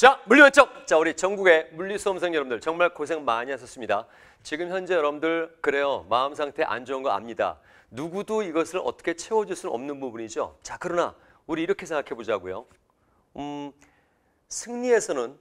자, 물리외적! 자, 우리 전국의 물리수험생 여러분들 정말 고생 많이 하셨습니다. 지금 현재 여러분들 그래요, 마음 상태 안 좋은 거 압니다. 누구도 이것을 어떻게 채워줄 수는 없는 부분이죠. 자, 그러나 우리 이렇게 생각해 보자고요. 승리에서는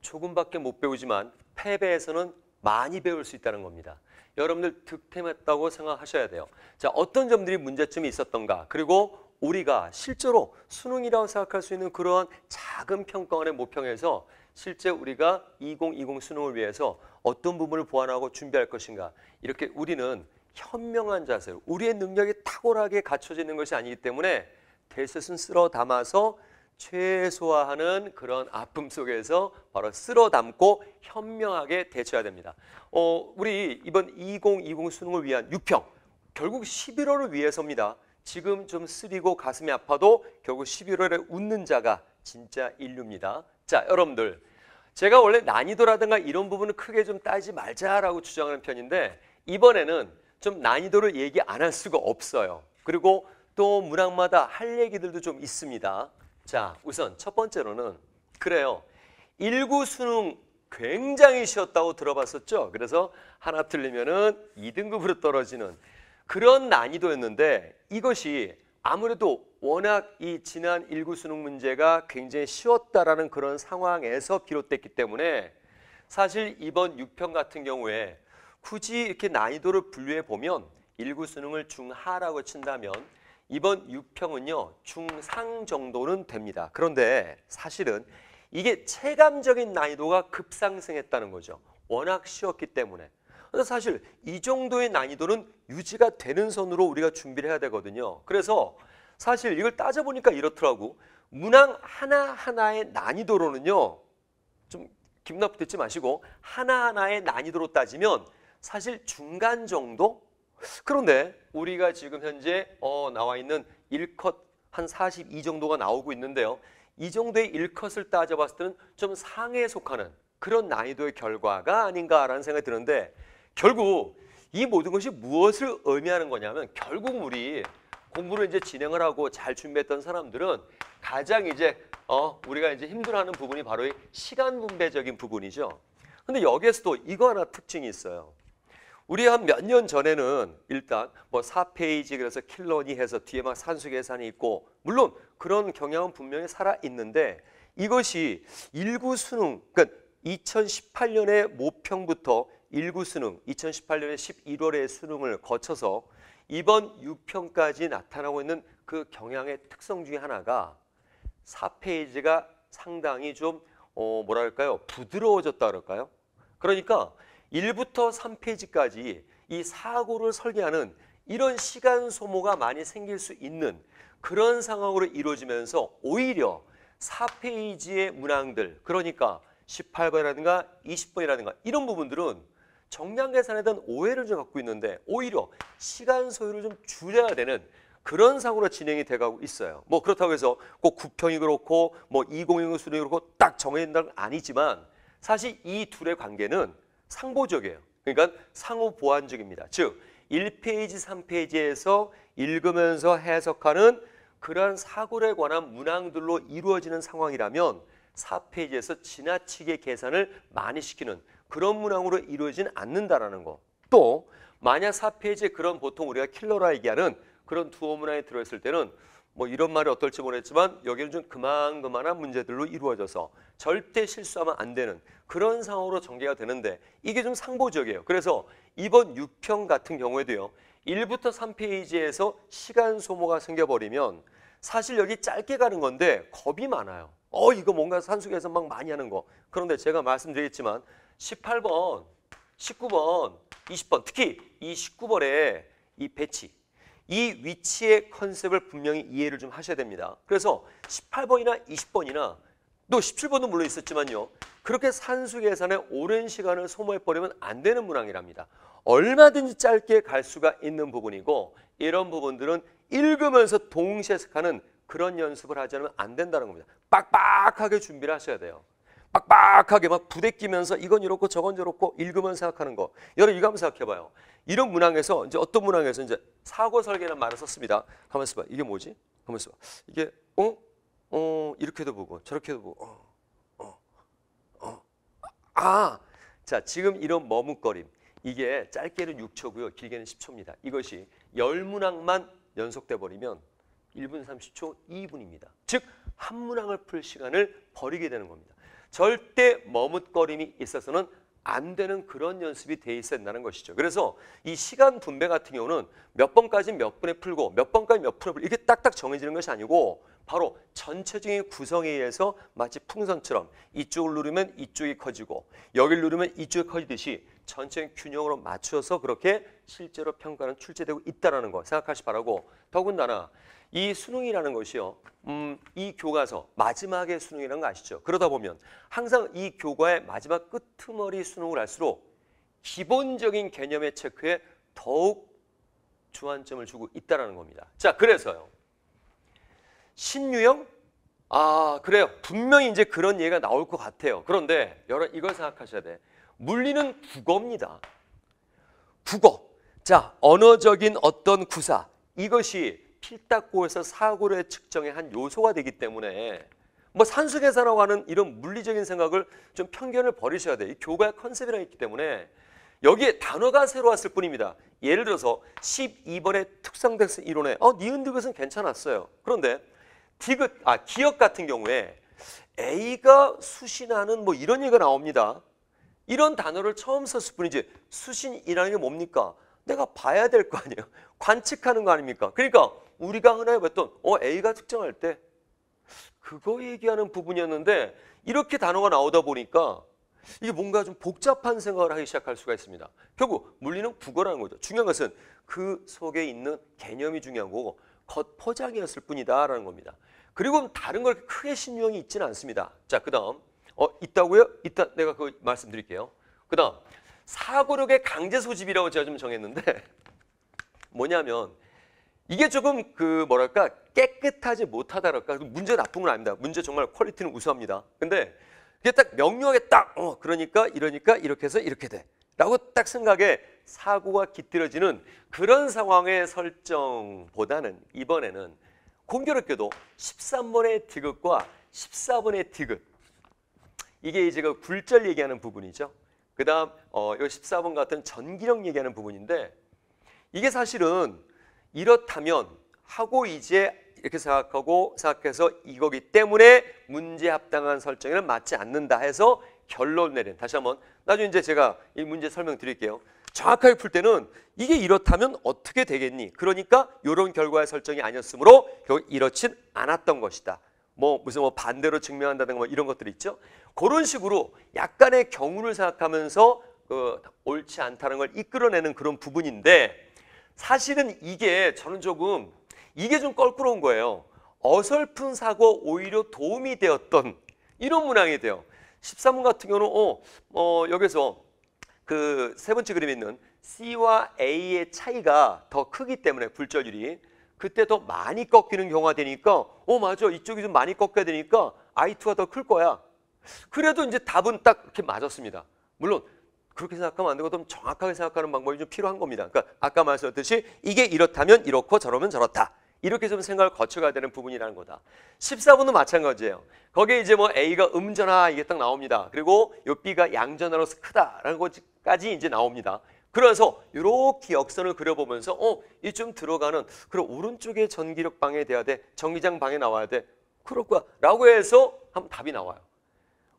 조금밖에 못 배우지만 패배에서는 많이 배울 수 있다는 겁니다. 여러분들 득템했다고 생각하셔야 돼요. 자, 어떤 점들이 문제점이 있었던가, 그리고 우리가 실제로 수능이라고 생각할 수 있는 그러한 작은 평가원의 모평에서 실제 우리가 2020 수능을 위해서 어떤 부분을 보완하고 준비할 것인가, 이렇게 우리는 현명한 자세로 우리의 능력이 탁월하게 갖춰지는 것이 아니기 때문에 대세순 쓸어 담아서 최소화하는 그런 아픔 속에서 바로 쓸어 담고 현명하게 대처해야 됩니다. 우리 이번 2020 수능을 위한 6평, 결국 11월을 위해서입니다. 지금 좀 쓰리고 가슴이 아파도 결국 11월에 웃는 자가 진짜 인류입니다. 자, 여러분들 제가 원래 난이도라든가 이런 부분을 크게 좀 따지지 말자라고 주장하는 편인데 이번에는 좀 난이도를 얘기 안 할 수가 없어요. 그리고 또 문항마다 할 얘기들도 좀 있습니다. 자, 우선 첫 번째로는 그래요, 1구 수능 굉장히 쉬웠다고 들어봤었죠. 그래서 하나 틀리면은 2등급으로 떨어지는 그런 난이도였는데 이것이 아무래도 워낙 이 지난 1구 수능 문제가 굉장히 쉬웠다라는 그런 상황에서 비롯됐기 때문에 사실 이번 6평 같은 경우에 굳이 이렇게 난이도를 분류해 보면 1구 수능을 중하라고 친다면 이번 6평은요 중상 정도는 됩니다. 그런데 사실은 이게 체감적인 난이도가 급상승했다는 거죠. 워낙 쉬웠기 때문에. 그래서 사실 이 정도의 난이도는 유지가 되는 선으로 우리가 준비를 해야 되거든요. 그래서 사실 이걸 따져보니까 이렇더라고. 문항 하나하나의 난이도로는요, 좀 기분 나쁘게 듣지 마시고 하나하나의 난이도로 따지면 사실 중간 정도? 그런데 우리가 지금 현재 나와 있는 1컷 한 42 정도가 나오고 있는데요. 이 정도의 1컷을 따져봤을 때는 좀 상해에 속하는 그런 난이도의 결과가 아닌가라는 생각이 드는데 결국 이 모든 것이 무엇을 의미하는 거냐면 결국 우리 공부를 이제 진행을 하고 잘 준비했던 사람들은 가장 이제 우리가 이제 힘들어하는 부분이 바로 이 시간 분배적인 부분이죠. 근데 여기에서도 이거 하나 특징이 있어요. 우리 한 몇 년 전에는 일단 뭐 4페이지 그래서 킬러니 해서 뒤에 막 산수 계산이 있고 물론 그런 경향은 분명히 살아 있는데 이것이 1구 수능, 그러니까 2018년의 모평부터 1구 수능, 2018년의 11월의 수능을 거쳐서 이번 6평까지 나타나고 있는 그 경향의 특성 중에 하나가 4페이지가 상당히 좀 뭐랄까요? 부드러워졌다 그럴까요? 그러니까 1부터 3페이지까지 이 사고를 설계하는 이런 시간 소모가 많이 생길 수 있는 그런 상황으로 이루어지면서 오히려 4페이지의 문항들, 그러니까 18번이라든가 20번이라든가 이런 부분들은 정량 계산에 대한 오해를 좀 갖고 있는데 오히려 시간 소요를 좀 줄여야 되는 그런 상황으로 진행이 돼가고 있어요. 뭐 그렇다고 해서 꼭 9평이 그렇고 뭐 2020 수능이 그렇고 딱 정해야 된다는 건 아니지만 사실 이 둘의 관계는 상보적이에요. 그러니까 상호 보완적입니다. 즉 1페이지, 3페이지에서 읽으면서 해석하는 그러한 사고에 관한 문항들로 이루어지는 상황이라면 4페이지에서 지나치게 계산을 많이 시키는 그런 문항으로 이루어진 않는다라는 거. 또 만약 4페이지에 그런 보통 우리가 킬러라 얘기하는 그런 두어 문항이 들어있을 때는 뭐 이런 말이 어떨지 모르겠지만 여기는 좀 그만한 문제들로 이루어져서 절대 실수하면 안 되는 그런 상황으로 전개가 되는데 이게 좀 상보적이에요. 그래서 이번 6평 같은 경우에도요. 1부터 3페이지에서 시간 소모가 생겨버리면 사실 여기 짧게 가는 건데 겁이 많아요. 이거 뭔가 산수에서 막 많이 하는 거. 그런데 제가 말씀드리겠지만 18번, 19번, 20번, 특히 이 19번의 이 배치, 이 위치의 컨셉을 분명히 이해를 좀 하셔야 됩니다. 그래서 18번이나 20번이나 또 17번도 물론 있었지만요. 그렇게 산수 계산에 오랜 시간을 소모해버리면 안 되는 문항이랍니다. 얼마든지 짧게 갈 수가 있는 부분이고 이런 부분들은 읽으면서 동시에 해석하는 그런 연습을 하지 않으면 안 된다는 겁니다. 빡빡하게 준비를 하셔야 돼요. 빡빡하게 막 부대끼면서 이건 이렇고 저건 저렇고 읽으면 생각하는 거. 여러분 이거 한번 생각해봐요. 이런 문항에서 이제 어떤 문항에서 이제 사고 설계라는 말을 썼습니다. 가만 있어봐. 이게 뭐지? 가만 있어봐. 이게 이렇게도 보고 저렇게도 보고 자, 지금 이런 머뭇거림, 이게 짧게는 6초고요. 길게는 10초입니다. 이것이 열 문항만 연속돼 버리면 1분 30초 2분입니다. 즉, 한 문항을 풀 시간을 버리게 되는 겁니다. 절대 머뭇거림이 있어서는 안 되는 그런 연습이 돼 있어야 된다는 것이죠. 그래서 이 시간 분배 같은 경우는 몇 번까지 몇 분에 풀고 몇 번까지 몇 분에 풀고 이렇게 딱딱 정해지는 것이 아니고 바로 전체적인 구성에 의해서 마치 풍선처럼 이쪽을 누르면 이쪽이 커지고 여기를 누르면 이쪽이 커지듯이 전체적인 균형으로 맞춰서 그렇게 실제로 평가는 출제되고 있다는 거 생각하시 바라고, 더군다나 이 수능이라는 것이요, 이 교과서 마지막에 수능이라는 거 아시죠? 그러다 보면 항상 이 교과의 마지막 끝머리 수능을 할수록 기본적인 개념의 체크에 더욱 주안점을 주고 있다는 겁니다. 자, 그래서요, 신유형? 그래요. 분명히 이제 그런 얘기가 나올 것 같아요. 그런데 여러분 이걸 생각하셔야 돼. 물리는 국어입니다. 국어. 자, 언어적인 어떤 구사. 이것이 필딱고에서 사고를 측정의 한 요소가 되기 때문에 뭐 산수계산이라고 하는 이런 물리적인 생각을 좀 편견을 버리셔야 돼요. 이 교과의 컨셉이라고 했기 때문에 여기에 단어가 새로 왔을 뿐입니다. 예를 들어서 12번의 특성대성 이론에 니은 디귿은 괜찮았어요. 그런데 디귿, 기억 같은 경우에 A가 수신하는 뭐 이런 얘기가 나옵니다. 이런 단어를 처음 썼을 뿐이지 수신이라는 게 뭡니까? 내가 봐야 될 거 아니에요. 관측하는 거 아닙니까? 그러니까 우리가 흔히 봤던 A가 특정할 때 그거 얘기하는 부분이었는데 이렇게 단어가 나오다 보니까 이게 뭔가 좀 복잡한 생각을 하기 시작할 수가 있습니다. 결국 물리는 국어라는 거죠. 중요한 것은 그 속에 있는 개념이 중요한 거고 겉포장이었을 뿐이다라는 겁니다. 그리고 다른 걸 크게 신유형이 있지는 않습니다. 자, 그다음 있다고요? 있다. 내가 그거 말씀드릴게요. 그다음 사고력의 강제 소집이라고 제가 좀 정했는데 뭐냐면 이게 조금 그 뭐랄까 깨끗하지 못하다랄까, 문제 나쁜 건 아닙니다. 문제 정말 퀄리티는 우수합니다. 근데 이게 딱 명료하게 딱 그러니까 이러니까 이렇게 해서 이렇게 돼 라고 딱 생각에 사고가 깃들어지는 그런 상황의 설정보다는 이번에는 공교롭게도 13번의 디귿과 14번의 디귿, 이게 제가 굴절 얘기하는 부분이죠. 그 다음 이 14번 같은 전기력 얘기하는 부분인데 이게 사실은 이렇다면 하고 이제 이렇게 생각해서 이거기 때문에 문제 합당한 설정에는 맞지 않는다 해서 결론 내린, 다시 한번 나중에 이제 제가 이 문제 설명 드릴게요. 정확하게 풀 때는 이게 이렇다면 어떻게 되겠니? 그러니까 이런 결과의 설정이 아니었으므로 결국 이렇진 않았던 것이다. 무슨 반대로 증명한다든가 이런 것들이 있죠. 그런 식으로 약간의 경우를 생각하면서 옳지 않다는 걸 이끌어내는 그런 부분인데 사실은 이게 저는 조금 이게 좀 껄끄러운 거예요. 어설픈 사고 오히려 도움이 되었던 이런 문항이 돼요. 13번 같은 경우는 여기서 그 세 번째 그림에 있는 C와 A의 차이가 더 크기 때문에 굴절률이 그때 더 많이 꺾이는 경우가 되니까 맞아, 이쪽이 좀 많이 꺾여야 되니까 I2가 더 클 거야. 그래도 이제 답은 딱 이렇게 맞았습니다. 물론 그렇게 생각하면 안 되고 좀 정확하게 생각하는 방법이 좀 필요한 겁니다. 그러니까 아까 말씀드렸듯이 이게 이렇다면 이렇고 저러면 저렇다. 이렇게 좀 생각을 거쳐가야 되는 부분이라는 거다. 14번도 마찬가지예요. 거기에 이제 A가 음전하 이게 딱 나옵니다. 그리고 요 B가 양전하로서 크다라는 것까지 이제 나옵니다. 그래서 이렇게 역선을 그려보면서 이쯤 들어가는 그런 오른쪽에 전기력 방해 돼야 돼, 전기장 방해 나와야 돼, 그럴 거야 라고 해서 하면 답이 나와요.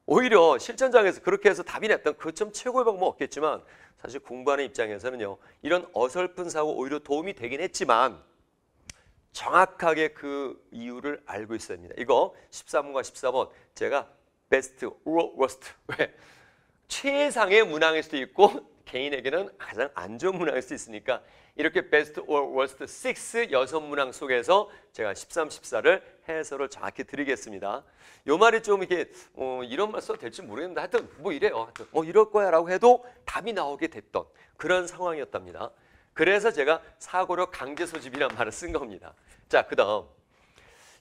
오히려 실전장에서 그렇게 해서 답이 냈던 그쯤 최고의 방법은 없겠지만 사실 공부하는 입장에서는요, 이런 어설픈 사고 오히려 도움이 되긴 했지만 정확하게 그 이유를 알고 있어야 합니다. 이거 13번과 14번 제가 베스트, 워스트, 왜? 최상의 문항일 수도 있고 개인에게는 가장 안 좋은 문항일 수 있으니까 이렇게 베스트 or worst 6 6문항 속에서 제가 13, 14를 해설을 정확히 드리겠습니다. 요 말이 좀 이렇게 이런 말 써도 될지 모르겠는데 하여튼 이래요. 하여튼 이럴 거야 라고 해도 답이 나오게 됐던 그런 상황이었답니다. 그래서 제가 사고력 강제 소집이란 말을 쓴 겁니다. 자, 그 다음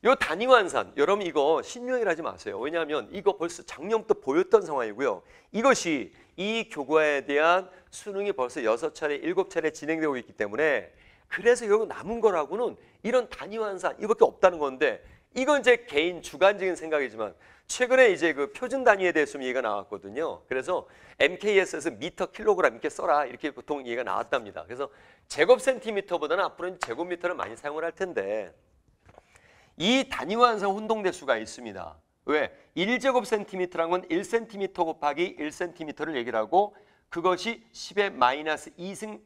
요 단위환산, 여러분 이거 신유형이라 하지 마세요. 왜냐하면 이거 벌써 작년부터 보였던 상황이고요. 이것이 이 교과에 대한 수능이 벌써 6차례, 7차례 진행되고 있기 때문에 그래서 여기 남은 거라고는 이런 단위환산 이밖에 없다는 건데 이건 이제 개인 주관적인 생각이지만 최근에 이제 그 표준 단위에 대해서 얘기가 나왔거든요. 그래서 MKS에서 미터, 킬로그램 이렇게 써라 이렇게 보통 얘기가 나왔답니다. 그래서 제곱센티미터보다는 앞으로는 제곱미터를 많이 사용을 할 텐데 이 단위와 항상 혼동될 수가 있습니다. 왜? 1제곱센티미터란 건 1cm 곱하기 1cm를 얘기를 하고 그것이 10의 마이너스 2승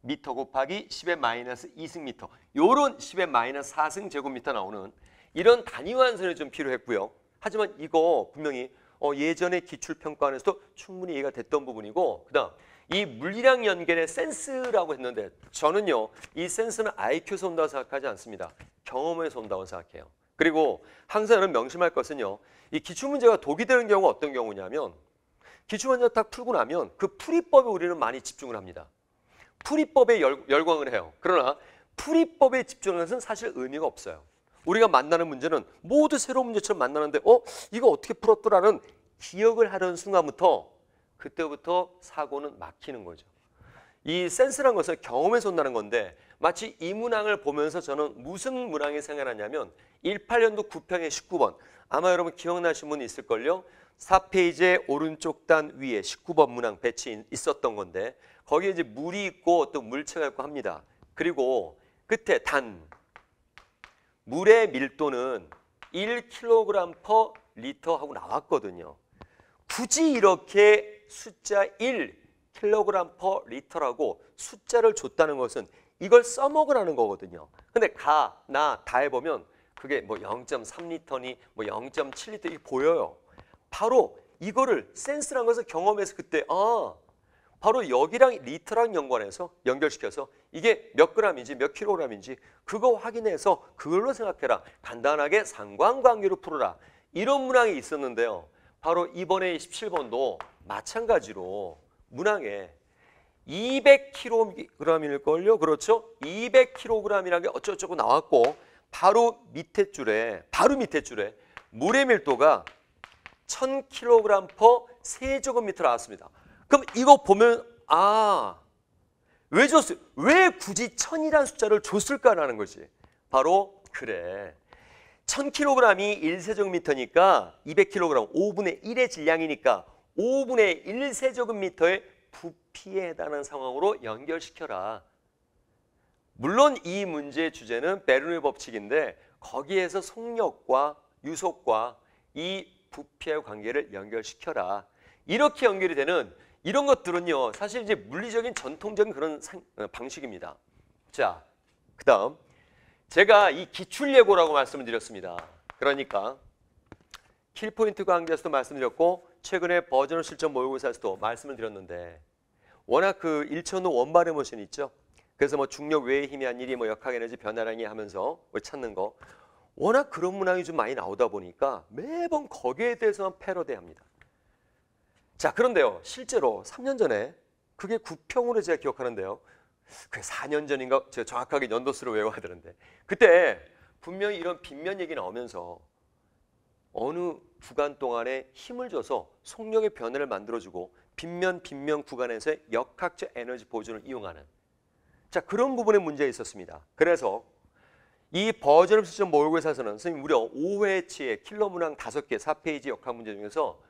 미터 곱하기 10의 마이너스 2승 미터 요런 10의 마이너스 4승 제곱미터 나오는 이런 단위환선이 좀 필요했고요. 하지만 이거 분명히 예전에 기출평가원에서도 충분히 이해가 됐던 부분이고 그다음 이 물리랑 연결의 센스라고 했는데 저는요 이 센스는 IQ에서 온다고 생각하지 않습니다. 경험에서 온다고 생각해요. 그리고 항상 여러분 명심할 것은요 이 기출문제가 독이 되는 경우가 어떤 경우냐면 기출문제 딱 풀고 나면 그 풀이법에 우리는 많이 집중을 합니다. 풀이법에 열광을 해요. 그러나 풀이법에 집중하는 것은 사실 의미가 없어요. 우리가 만나는 문제는 모두 새로운 문제처럼 만나는데 이거 어떻게 풀었더라는 기억을 하려는 순간부터 그때부터 사고는 막히는 거죠. 이 센스란 것은 경험에서 온다는 건데 마치 이 문항을 보면서 저는 무슨 문항이 생각나냐면 18년도 9평의 19번 아마 여러분 기억나신 분이 있을걸요. 4페이지의 오른쪽 단 위에 19번 문항 배치 있었던 건데 거기에 이제 물이 있고 어떤 물체가 있고 합니다. 그리고 끝에 단 물의 밀도는 1kg/L 하고 나왔거든요. 굳이 이렇게 숫자 1kg/L라고 숫자를 줬다는 것은 이걸 써먹으라는 거거든요. 근데 가, 나, 다에 보면 그게 뭐 0.3L니 뭐 0.7L 이게 보여요. 바로 이거를 센스라는 것을 경험해서 그때 바로 여기랑 리터랑 연관해서 연결시켜서 이게 몇 그램인지 몇 킬로그램인지 그거 확인해서 그걸로 생각해라. 간단하게 상관관계로 풀어라. 이런 문항이 있었는데요. 바로 이번에 17번도 마찬가지로 문항에 200kg일걸요. 그렇죠? 200kg이라는 게 어쩌고저쩌고 나왔고 바로 밑에 줄에 물의 밀도가 1000kg/세제곱미터 나왔습니다. 그럼 이거 보면 왜 줬어요? 왜 굳이 1000이라는 숫자를 줬을까라는 거지. 바로 그래. 1000kg이 1세제곱미터니까 200kg, 5분의 1의 질량이니까 5분의 1세제곱미터의 부피에 해당하는 상황으로 연결시켜라. 물론 이 문제의 주제는 베르누이 법칙인데 거기에서 속력과 유속과 이 부피의 관계를 연결시켜라. 이렇게 연결이 되는 이런 것들은요. 사실 이제 물리적인 전통적인 그런 방식입니다. 자, 그다음 제가 이 기출 예고라고 말씀을 드렸습니다. 그러니까 킬포인트 강좌에서도 말씀드렸고 최근에 버전을 실전 모의고사에서도 말씀을 드렸는데 워낙 그 1차원도 원발의 모션 있죠. 그래서 뭐 중력 외의 힘이 한 일이 뭐 역학 에너지 변화량이 하면서 찾는 거 워낙 그런 문항이 좀 많이 나오다 보니까 매번 거기에 대해서만 패러디합니다. 자, 그런데요. 실제로 3년 전에 그게 9평으로 제가 기억하는데요. 그게 4년 전인가 제가 정확하게 연도수를 외워야 되는데 그때 분명히 이런 빗면 얘기 나오면서 어느 구간 동안에 힘을 줘서 속력의 변화를 만들어주고 빗면 구간에서의 역학적 에너지 보존을 이용하는 자 그런 부분에 문제가 있었습니다. 그래서 이 버전업 실전 모의고사에서는 선생님 무려 5회치의 킬러 문항 5개 4페이지 역학 문제 중에서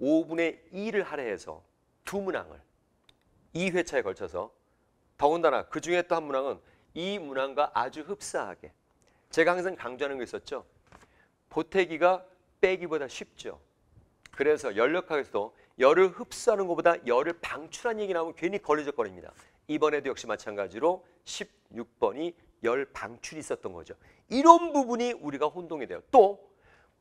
5분의 2를 할애해서 두 문항을 2회차에 걸쳐서 더군다나 그중에 또 한 문항은 이 문항과 아주 흡사하게 제가 항상 강조하는 게 있었죠. 보태기가 빼기보다 쉽죠. 그래서 열역학에서도 열을 흡수하는 것보다 열을 방출한 얘기 나오면 괜히 걸리적거립니다. 이번에도 역시 마찬가지로 16번이 열 방출이 있었던 거죠. 이런 부분이 우리가 혼동이 돼요. 또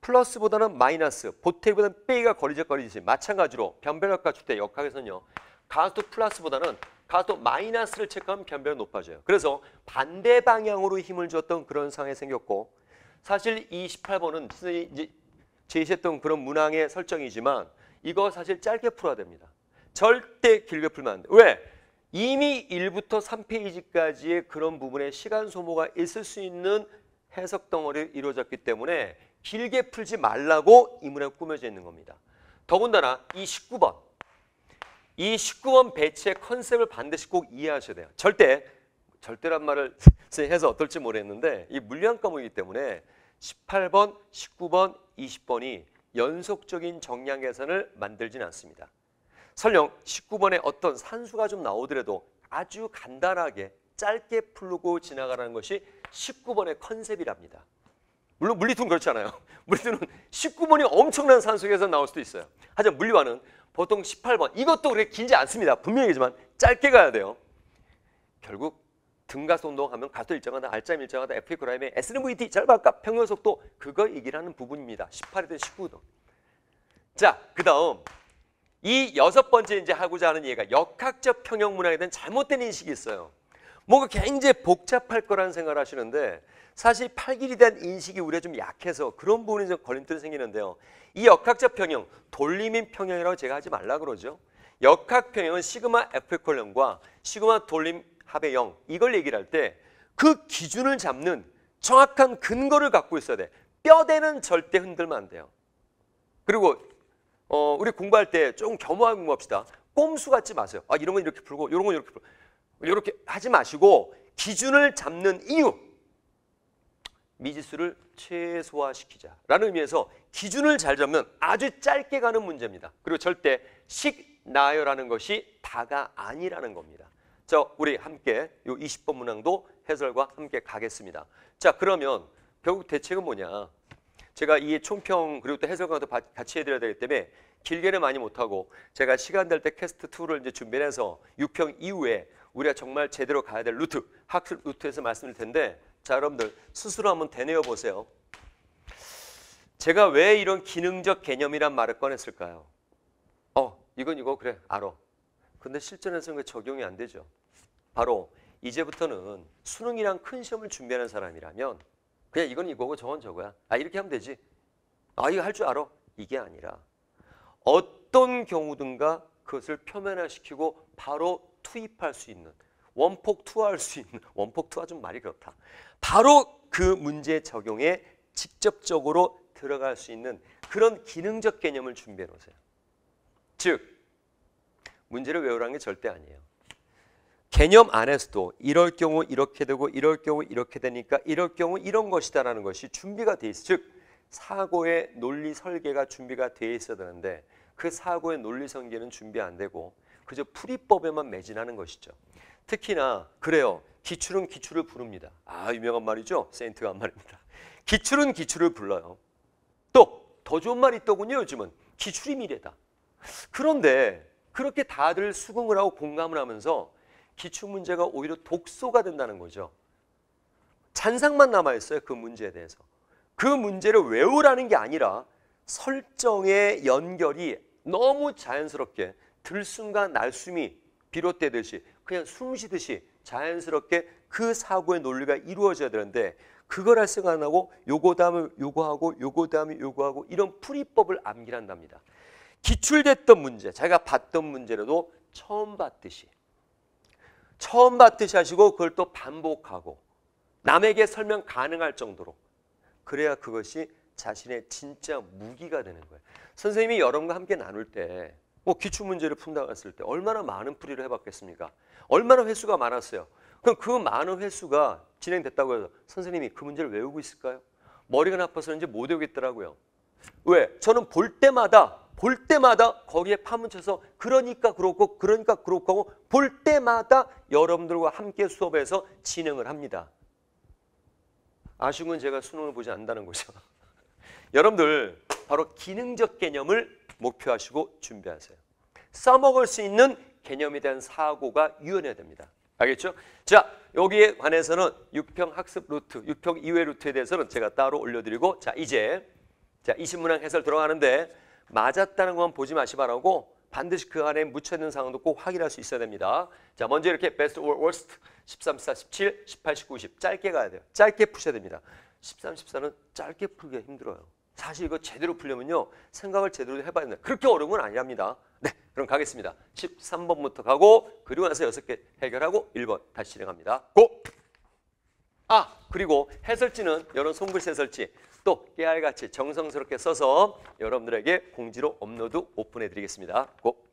플러스보다는 마이너스, 보태기보다는 빼기가 걸리적거리듯이 마찬가지로 변별력 갖출 때 역학에서는요. 가속도 플러스보다는 가속도 마이너스를 체크하면 변별이 높아져요. 그래서 반대 방향으로 힘을 줬던 그런 상황이 생겼고 사실 이 18번은 이제 제시했던 그런 문항의 설정이지만 이거 사실 짧게 풀어야 됩니다. 절대 길게 풀면 안 돼요. 왜? 이미 1부터 3페이지까지의 그런 부분에 시간 소모가 있을 수 있는 해석 덩어리로 이루어졌기 때문에 길게 풀지 말라고 이 문항 꾸며져 있는 겁니다. 더군다나 이 19번 배치의 컨셉을 반드시 꼭 이해하셔야 돼요. 절대란 말을 해서 어떨지 모르겠는데 이 물리학 과목이기 때문에 18번, 19번, 20번이 연속적인 정량 계산을 만들진 않습니다. 설령 19번에 어떤 산수가 좀 나오더라도 아주 간단하게 짧게 풀고 지나가라는 것이 19번의 컨셉이랍니다. 물론 물리투는 그렇지 않아요. 물리투는 19번이 엄청난 산수 계산 나올 수도 있어요. 하지만 물리와는 보통 18번, 이것도 그렇게 길지 않습니다. 분명히 얘기지만 짧게 가야 돼요. 결국 등가속 운동하면 가속도 일정하다, R자임 일정하다, F 이퀄 M에 SVT 짧은 각각 평균속도 그거 이기라는 부분입니다. 18이든 19든. 자, 그 다음 이 여섯 번째 이제 하고자 하는 얘기가 역학적 평형 문항에 대한 잘못된 인식이 있어요. 뭔가 굉장히 복잡할 거라는 생각을 하시는데 사실 팔길에 대한 인식이 우리가 좀 약해서 그런 부분이 좀 걸림돌이 생기는데요. 이 역학적 평형, 돌림인 평형이라고 제가 하지 말라 그러죠. 역학 평형은 시그마 F 이퀄 0과 시그마 돌림 합의 0, 이걸 얘기를 할 때 그 기준을 잡는 정확한 근거를 갖고 있어야 돼. 뼈대는 절대 흔들면 안 돼요. 그리고 우리 공부할 때 좀 겸허하게 공부합시다. 꼼수 같지 마세요. 아, 이런 건 이렇게 풀고 이런 건 이렇게 풀고 이렇게 하지 마시고 기준을 잡는 이유, 미지수를 최소화시키자라는 의미에서 기준을 잘 잡으면 아주 짧게 가는 문제입니다. 그리고 절대 식, 나열하는 것이 다가 아니라는 겁니다. 자, 우리 함께 이 20번 문항도 해설과 함께 가겠습니다. 자, 그러면 결국 대책은 뭐냐? 제가 이 총평 그리고 또 해설과도 같이 해드려야 되기 때문에 길게는 많이 못하고 제가 시간 될 때 퀘스트 2를 이제 준비해서 6평 이후에 우리가 정말 제대로 가야 될 루트, 학습 루트에서 말씀드릴 텐데, 자, 여러분들 스스로 한번 되뇌어 보세요. 제가 왜 이런 기능적 개념이란 말을 꺼냈을까요? 이건 이거 그래, 알아. 근데 실전에서는 적용이 안 되죠. 바로 이제부터는 수능이랑 큰 시험을 준비하는 사람이라면 그냥 이건 이거고 저건 저거야. 아, 이렇게 하면 되지. 아, 이거 할 줄 알아. 이게 아니라 어떤 경우든가 그것을 표면화시키고 바로 투입할 수 있는, 원폭투하할 수 있는, 원폭투하 좀 말이 그렇다. 바로 그 문제 적용에 직접적으로 들어갈 수 있는 그런 기능적 개념을 준비해 놓으세요. 즉, 문제를 외우라는 게 절대 아니에요. 개념 안에서도 이럴 경우 이렇게 되고 이럴 경우 이렇게 되니까 이럴 경우 이런 것이다라는 것이 준비가 돼 있어. 즉, 사고의 논리 설계가 준비가 돼 있어야 되는데 그 사고의 논리 설계는 준비 안 되고 그저 풀이법에만 매진하는 것이죠. 특히나 그래요. 기출은 기출을 부릅니다. 아, 유명한 말이죠. 세인트가 한 말입니다. 기출은 기출을 불러요. 또 더 좋은 말이 있더군요. 요즘은 기출이 미래다. 그런데 그렇게 다들 수긍을 하고 공감을 하면서 기출문제가 오히려 독소가 된다는 거죠. 잔상만 남아있어요. 그 문제에 대해서. 그 문제를 외우라는 게 아니라 설정의 연결이 너무 자연스럽게 들숨과 날숨이 비롯되듯이 그냥 숨 쉬듯이 자연스럽게 그 사고의 논리가 이루어져야 되는데 그걸 할 생각 안 하고 요거 다음에 요거하고 요거 다음에 요거하고 이런 풀이법을 암기한답니다. 기출됐던 문제, 자기가 봤던 문제라도 처음 봤듯이 하시고 그걸 또 반복하고 남에게 설명 가능할 정도로, 그래야 그것이 자신의 진짜 무기가 되는 거예요. 선생님이 여러분과 함께 나눌 때 기출문제를 푼다고 했을 때 얼마나 많은 풀이를 해봤겠습니까? 얼마나 횟수가 많았어요. 그럼 그 많은 횟수가 진행됐다고 해서 선생님이 그 문제를 외우고 있을까요? 머리가 나빠서 이제 못 외우겠더라고요. 왜? 저는 볼 때마다 거기에 파묻혀서 그러니까 그렇고 그러니까 그렇고 하고 볼 때마다 여러분들과 함께 수업에서 진행을 합니다. 아쉬운 건 제가 수능을 보지 않는다는 거죠. 여러분들 바로 기능적 개념을 목표하시고 준비하세요. 써먹을 수 있는 개념에 대한 사고가 유연해야 됩니다. 알겠죠? 자, 여기에 관해서는 6평 학습 루트, 6평 이외 루트에 대해서는 제가 따로 올려드리고, 자, 이제 20문항 해설 들어가는데 맞았다는 것만 보지 마시 바라고 반드시 그 안에 묻혀있는 상황도 꼭 확인할 수 있어야 됩니다. 자, 먼저 이렇게 베스트 or worst 13, 14, 17, 18, 19, 20 짧게 가야 돼요. 짧게 푸셔야 됩니다. 13, 14는 짧게 풀기가 힘들어요. 사실 이거 제대로 풀려면요 생각을 제대로 해봐야 됩니다. 그렇게 어려운 건 아니랍니다. 네, 그럼 가겠습니다. 13번부터 가고 그리고 나서 6개 해결하고 1번 다시 진행합니다. 고! 아, 그리고 해설지는 이런 손글씨 해설지 또 깨알같이 정성스럽게 써서 여러분들에게 공지로 업로드 오픈해드리겠습니다. 고!